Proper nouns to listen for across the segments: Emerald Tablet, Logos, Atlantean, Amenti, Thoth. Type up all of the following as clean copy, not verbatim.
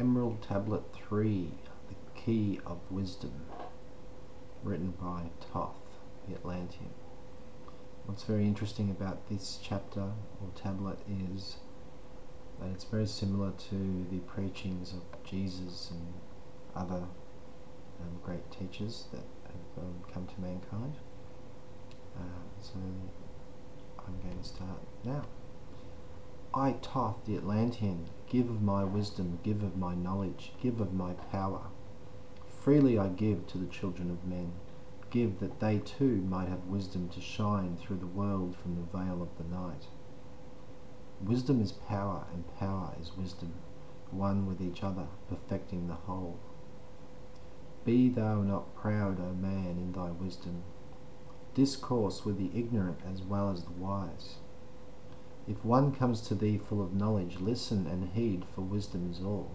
Emerald Tablet 3, The Key of Wisdom, written by Thoth, the Atlantean. What's very interesting about this chapter or tablet is that it's very similar to the preachings of Jesus and other great teachers that have come to mankind. So I'm going to start now. I, Thoth the Atlantean, give of my wisdom, give of my knowledge, give of my power. Freely I give to the children of men. Give that they too might have wisdom to shine through the world from the veil of the night. Wisdom is power, and power is wisdom, one with each other, perfecting the whole. Be thou not proud, O man, in thy wisdom. Discourse with the ignorant as well as the wise. If one comes to thee full of knowledge, listen and heed, for wisdom is all.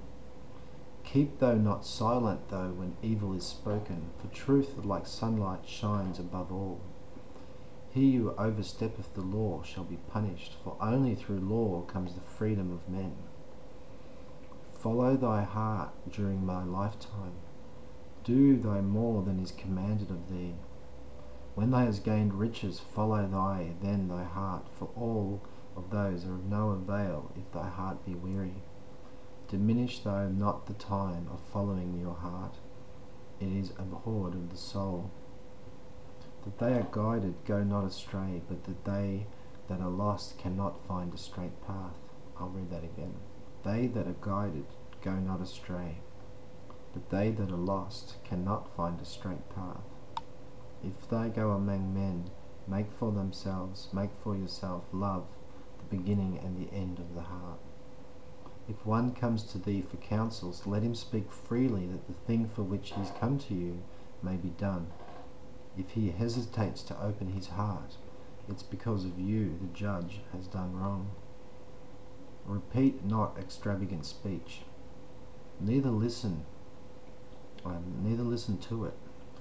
Keep thou not silent, though, when evil is spoken, for truth like sunlight shines above all. He who oversteppeth the law shall be punished, for only through law comes the freedom of men. Follow thy heart during my lifetime. Do thy more than is commanded of thee. When thou hast gained riches, follow then thy heart, for all of those are of no avail if thy heart be weary. Diminish though not the time of following your heart. It is abhorred of the soul. That they are guided go not astray, but that they that are lost cannot find a straight path. I'll read that again. They that are guided go not astray, but they that are lost cannot find a straight path. If they go among men, make for yourself love, the beginning and the end of the heart. If one comes to thee for counsels, let him speak freely, that the thing for which he has come to you may be done. If he hesitates to open his heart, it's because of you, the judge, has done wrong. Repeat not extravagant speech, neither listen to it,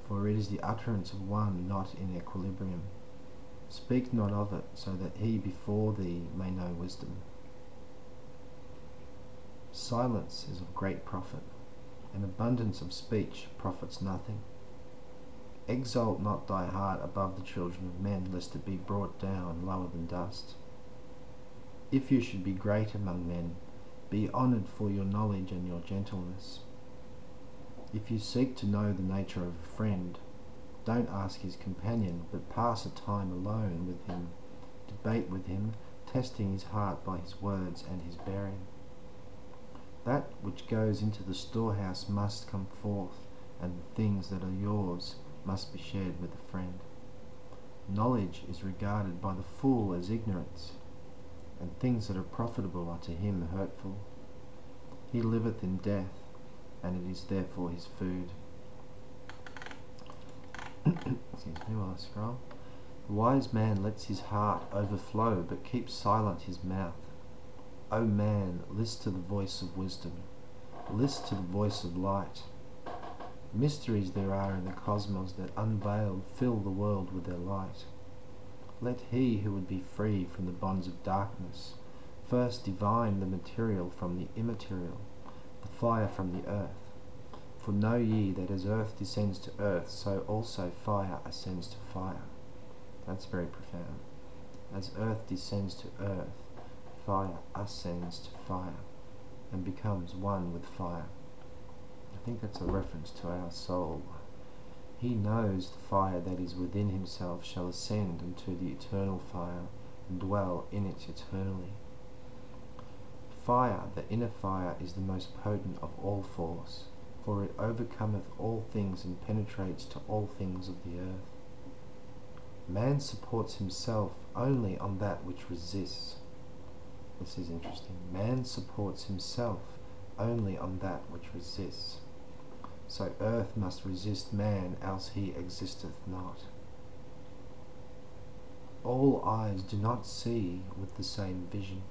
for it is the utterance of one not in equilibrium. Speak not of it, so that he before thee may know wisdom. Silence is of great profit, and abundance of speech profits nothing. Exalt not thy heart above the children of men, lest it be brought down lower than dust. If you should be great among men, be honoured for your knowledge and your gentleness. If you seek to know the nature of a friend, don't ask his companion, but pass a time alone with him, debate with him, testing his heart by his words and his bearing. That which goes into the storehouse must come forth, and the things that are yours must be shared with a friend. Knowledge is regarded by the fool as ignorance, and things that are profitable are to him hurtful. He liveth in death, and it is therefore his food. Excuse me while I scroll. The wise man lets his heart overflow, but keeps silent his mouth. O man, list to the voice of wisdom, list to the voice of light. Mysteries there are in the cosmos that unveiled fill the world with their light. Let he who would be free from the bonds of darkness first divine the material from the immaterial, the fire from the earth. For know ye that as earth descends to earth, so also fire ascends to fire. That's very profound. As earth descends to earth, fire ascends to fire and becomes one with fire. I think that's a reference to our soul. He knows the fire that is within himself shall ascend into the eternal fire and dwell in it eternally. Fire, the inner fire, is the most potent of all force, for it overcometh all things and penetrates to all things of the earth. Man supports himself only on that which resists. This is interesting. Man supports himself only on that which resists. So earth must resist man, else he existeth not. All eyes do not see with the same vision.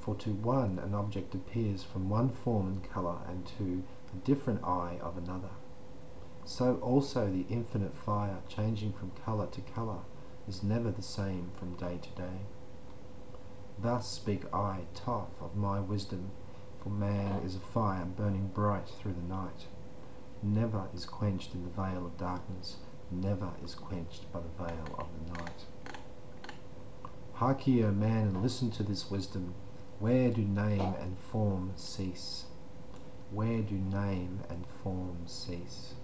For to one an object appears from one form and colour, and to a different eye of another. So also the infinite fire, changing from colour to colour, is never the same from day to day. Thus speak I, Thoth, of my wisdom, for man is a fire burning bright through the night. Never is quenched in the veil of darkness, never is quenched by the veil of the night. Hark ye, O man, and listen to this wisdom. Where do name and form cease? Where do name and form cease?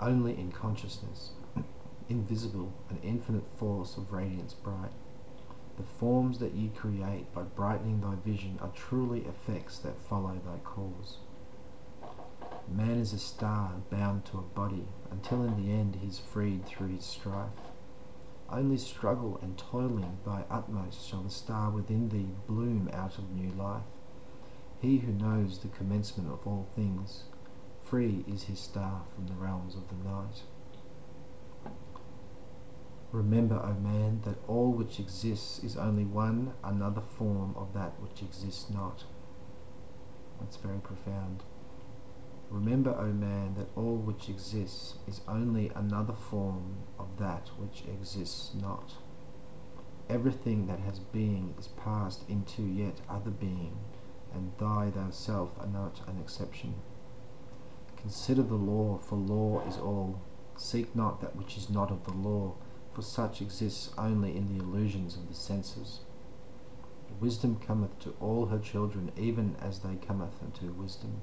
Only in consciousness, invisible, an infinite force of radiance bright. The forms that ye create by brightening thy vision are truly effects that follow thy cause. Man is a star bound to a body, until in the end he is freed through his strife. Only struggle and toiling thy utmost shall the star within thee bloom out of new life. He who knows the commencement of all things, free is his star from the realms of the night. Remember, O man, that all which exists is only one another form of that which exists not. That's very profound. Remember, O man, that all which exists is only another form of that which exists not. Everything that has being is passed into yet other being, and thy thyself are not an exception. Consider the law, for law is all. Seek not that which is not of the law, for such exists only in the illusions of the senses. Wisdom cometh to all her children, even as they cometh unto wisdom.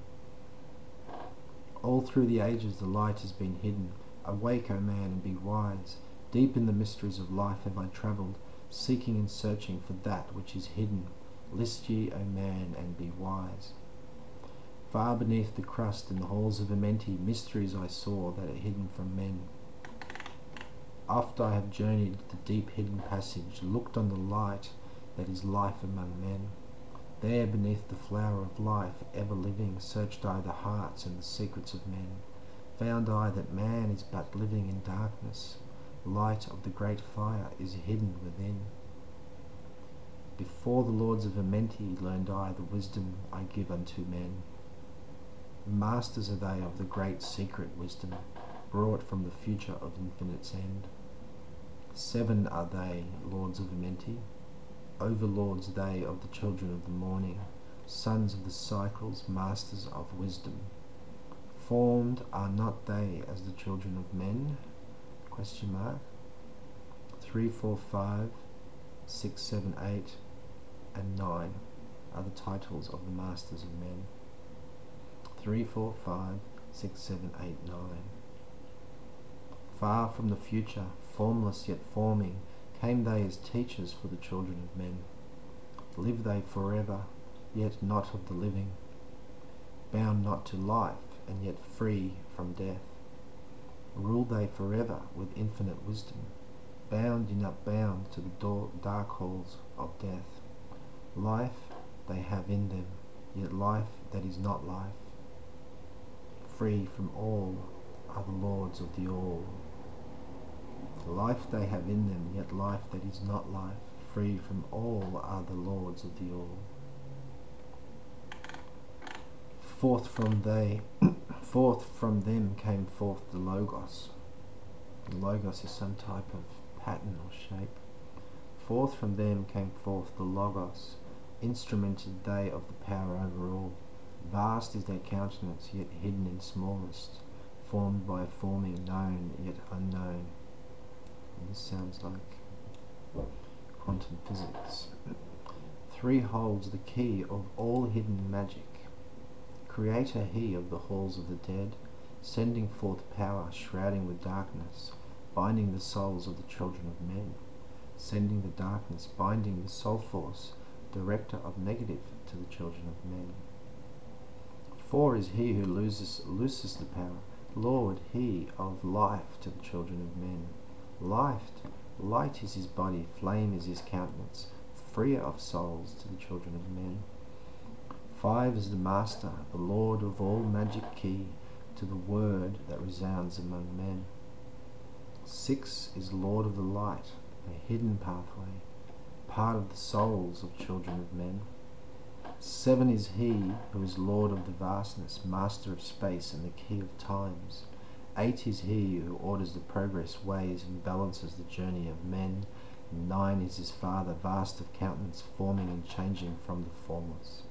All through the ages the light has been hidden. Awake, O man, and be wise. Deep in the mysteries of life have I travelled, seeking and searching for that which is hidden. List ye, O man, and be wise. Far beneath the crust in the halls of Amenti, mysteries I saw that are hidden from men. Oft I have journeyed the deep hidden passage, looked on the light that is life among men. There beneath the flower of life, ever living, searched I the hearts and the secrets of men. Found I that man is but living in darkness. Light of the great fire is hidden within. Before the lords of Amenti learned I the wisdom I give unto men. Masters are they of the great secret wisdom, brought from the future of infinite's end. Seven are they, lords of Amenti, overlords they of the children of the morning, sons of the cycles, masters of wisdom. Formed are not they as the children of men? Question mark. 3, 4, 5, 6, 7, 8, and 9 are the titles of the masters of men. 3, 4, 5, 6, 7, 8, 9. Far from the future, formless yet forming, came they as teachers for the children of men. Live they forever, yet not of the living, bound not to life, and yet free from death. Rule they forever with infinite wisdom, bound yet not bound to the dark halls of death. Life they have in them, yet life that is not life. Free from all are the lords of the all. Life they have in them, yet life that is not life. Free from all are the lords of the all. Forth from them came forth the Logos. The Logos is some type of pattern or shape. Forth from them came forth the Logos, instrumented they of the power over all. Vast is their countenance, yet hidden in smallest, formed by a forming known, yet unknown. And this sounds like quantum physics. 3 holds the key of all hidden magic. Creator he of the halls of the dead, sending forth power, shrouding with darkness, binding the souls of the children of men. Sending the darkness, binding the soul force, director of negative to the children of men. 4 is he who looses the power, lord he of life to the children of men. Light is his body, flame is his countenance, freer of souls to the children of men. 5 is the master, the lord of all magic key to the word that resounds among men. 6 is lord of the light, a hidden pathway, part of the souls of children of men. 7 is he who is lord of the vastness, master of space and the key of times. 8 is he who orders the progress, weighs and balances the journey of men. 9 is his father, vast of countenance, forming and changing from the formless.